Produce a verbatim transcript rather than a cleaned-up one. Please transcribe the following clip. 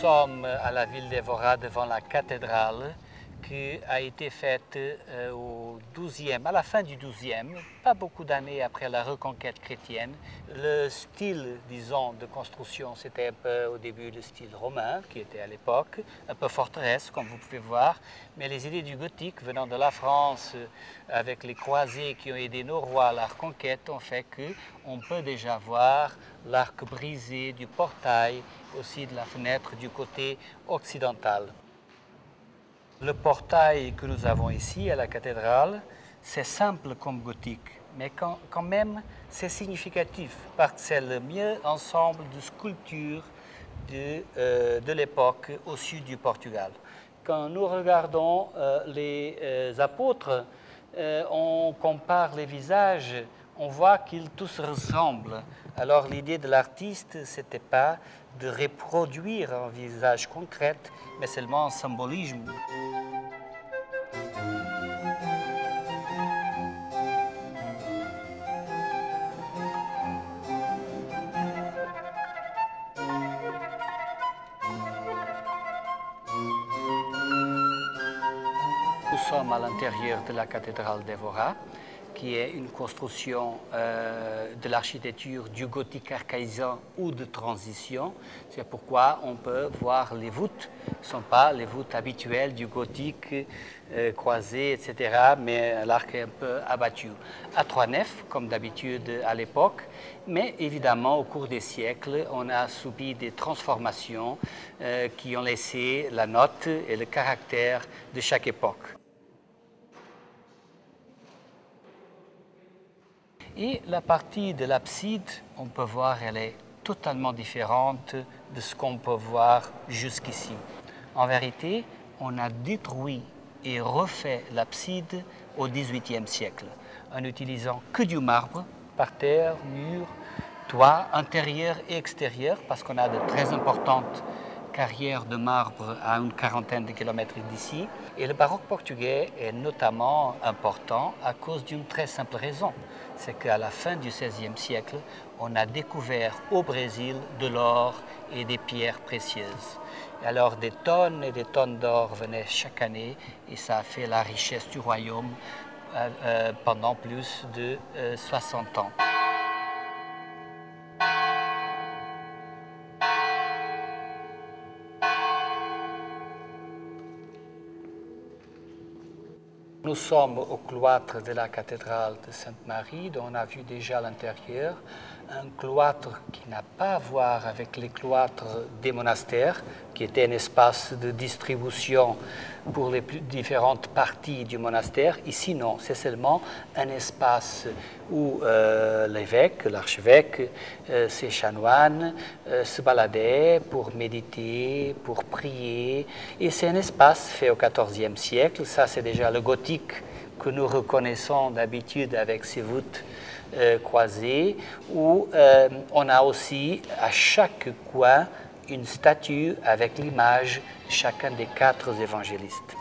sommes à la ville d'Évora devant la cathédrale qui a été faite au douzième, à la fin du douzième, pas beaucoup d'années après la reconquête chrétienne. Le style, disons, de construction, c'était un peu au début le style romain, qui était à l'époque, un peu forteresse, comme vous pouvez voir, mais les idées du gothique venant de la France, avec les croisés qui ont aidé nos rois à la reconquête, ont fait qu'on peut déjà voir l'arc brisé du portail, aussi de la fenêtre du côté occidental. Le portail que nous avons ici à la cathédrale, c'est simple comme gothique, mais quand, quand même c'est significatif parce que c'est le mieux ensemble de sculptures de, euh, de l'époque au sud du Portugal. Quand nous regardons euh, les euh, apôtres, euh, on compare les visages, on voit qu'ils tous ressemblent. Alors l'idée de l'artiste, ce n'était pas de reproduire un visage concret, mais seulement un symbolisme. Nous sommes à l'intérieur de la cathédrale d'Évora, qui est une construction euh, de l'architecture du gothique archaïsant ou de transition. C'est pourquoi on peut voir les voûtes. Ce ne sont pas les voûtes habituelles du gothique, euh, croisées, et cetera, mais l'arc est un peu abattu. À trois nefs, comme d'habitude à l'époque, mais évidemment, au cours des siècles, on a subi des transformations euh, qui ont laissé la note et le caractère de chaque époque. Et la partie de l'abside, on peut voir, elle est totalement différente de ce qu'on peut voir jusqu'ici. En vérité, on a détruit et refait l'abside au dix-huitième siècle, en n'utilisant que du marbre, parterre, murs, toit, intérieur et extérieur, parce qu'on a de très importantes carrière de marbre à une quarantaine de kilomètres d'ici. Et le baroque portugais est notamment important à cause d'une très simple raison, c'est qu'à la fin du seizième siècle, on a découvert au Brésil de l'or et des pierres précieuses. Et alors des tonnes et des tonnes d'or venaient chaque année et ça a fait la richesse du royaume euh, pendant plus de euh, soixante ans. Nous sommes au cloître de la cathédrale de Sainte-Marie, dont on a vu déjà l'intérieur, un cloître qui n'a pas à voir avec les cloîtres des monastères, qui était un espace de distribution pour les plus différentes parties du monastère. Ici, non, c'est seulement un espace où euh, l'évêque, l'archevêque, euh, ses chanoines euh, se baladaient pour méditer, pour prier. Et c'est un espace fait au quatorzième siècle, ça c'est déjà le gothique que nous reconnaissons d'habitude avec ces voûtes euh, croisées, où euh, on a aussi à chaque coin une statue avec l'image de chacun des quatre évangélistes.